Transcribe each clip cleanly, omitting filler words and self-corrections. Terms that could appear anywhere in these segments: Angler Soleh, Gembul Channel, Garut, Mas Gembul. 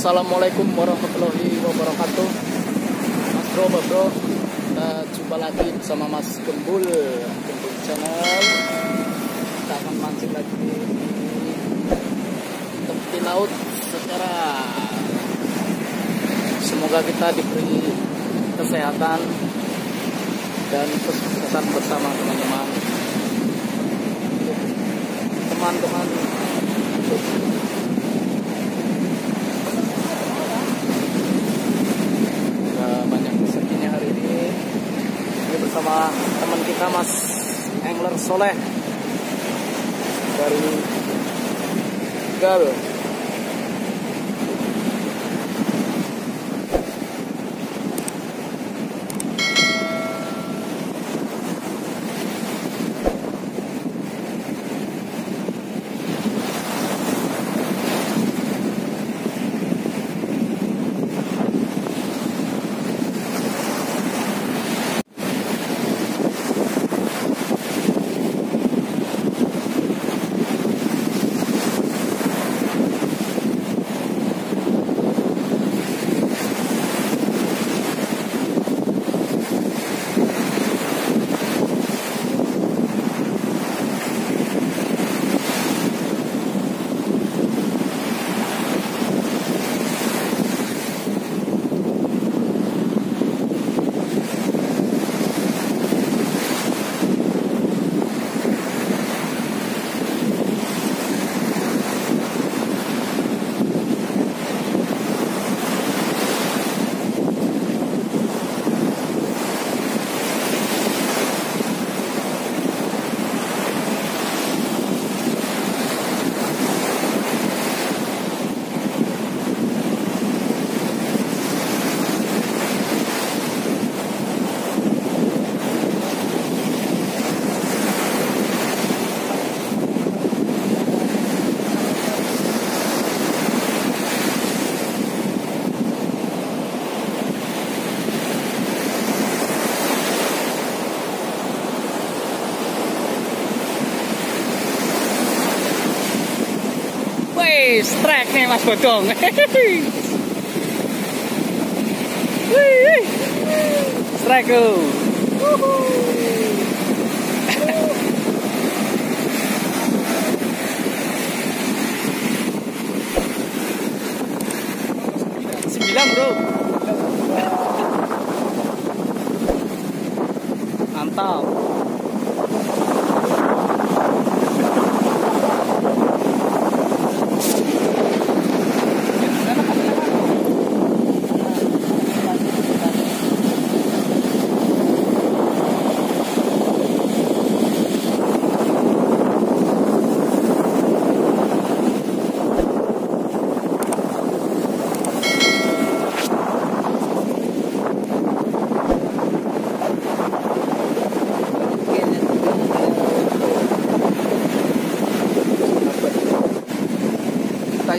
Assalamualaikum warahmatullahi wabarakatuh, Mas Bro, Kita jumpa lagi bersama Mas Gembul, Gembul Channel. Kita akan mancing lagi di tepi laut secara. Semoga kita diberi kesehatan dan kesuksesan bersama teman-teman. Teman-teman. Sama teman kita Mas Angler Soleh dari Garut. Strike nih Mas Bodong. Strike. Sembilan bro. Mantap.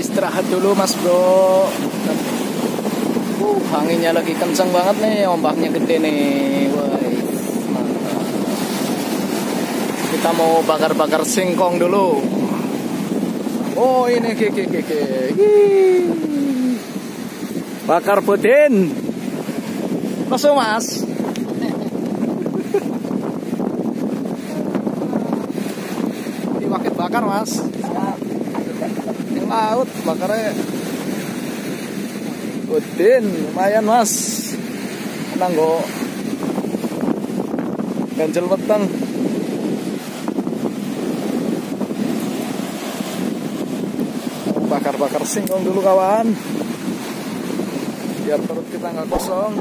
Istirahat dulu Mas Bro. Anginnya lagi kencang banget nih, ombaknya gede nih. Wah, mantap. Kita mau bakar-bakar singkong dulu. Oh ini kiki. Bakar budin. Masuk Mas. Ini wakit bakar Mas. Laut bakarnya udin lumayan Mas, tenang kok, ganjel petang. Bakar-bakar singkong dulu kawan, biar perut kita nggak kosong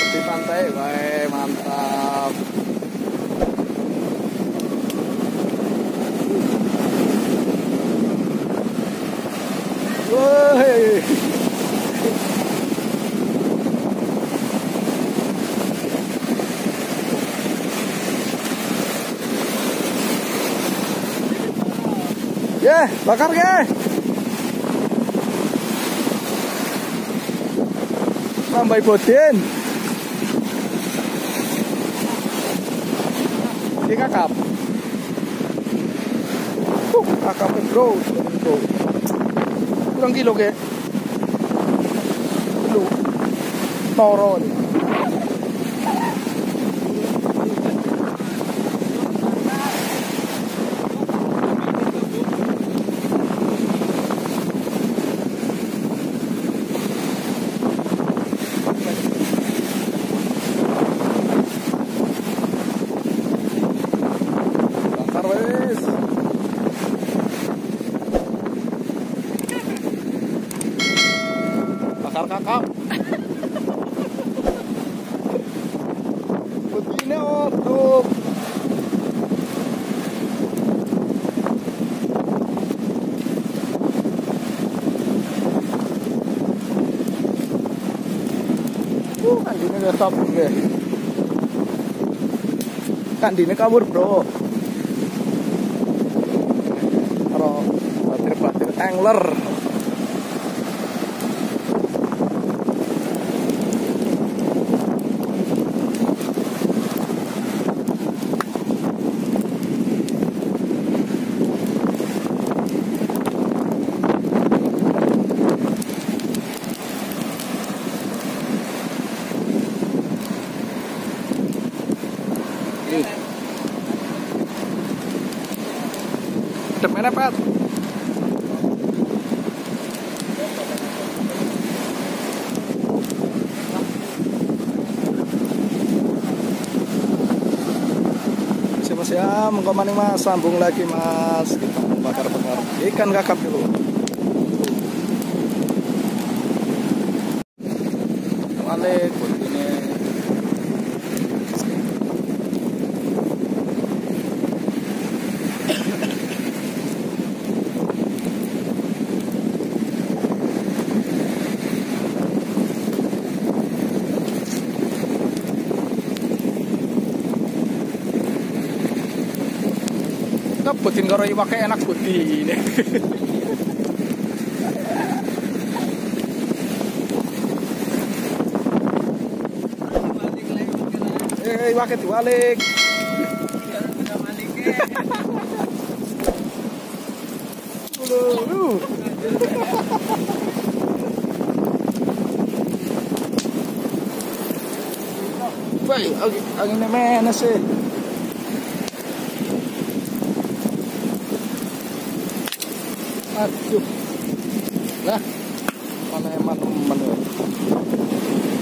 di pantai. Wah mantap. Woi, ya, bakar ya. Tambah bodin. Ini kakap. Kakap bro. Kurang kilo ke? Kilo. Toro. Kakak. Betina otup. Kan dine udah stop deh. Kan dine kabur, Bro. Kalau batir-batir angler. Mana Pat? Siapa siapa mengkomani Mas, sambung lagi Mas, kita membakar ikan kakap dulu. Assalamualaikum. Putin karo iwake enak putih ini. Iwake diwalik. Baik, anginnya mana sih? Aduh, nah, mana emang temen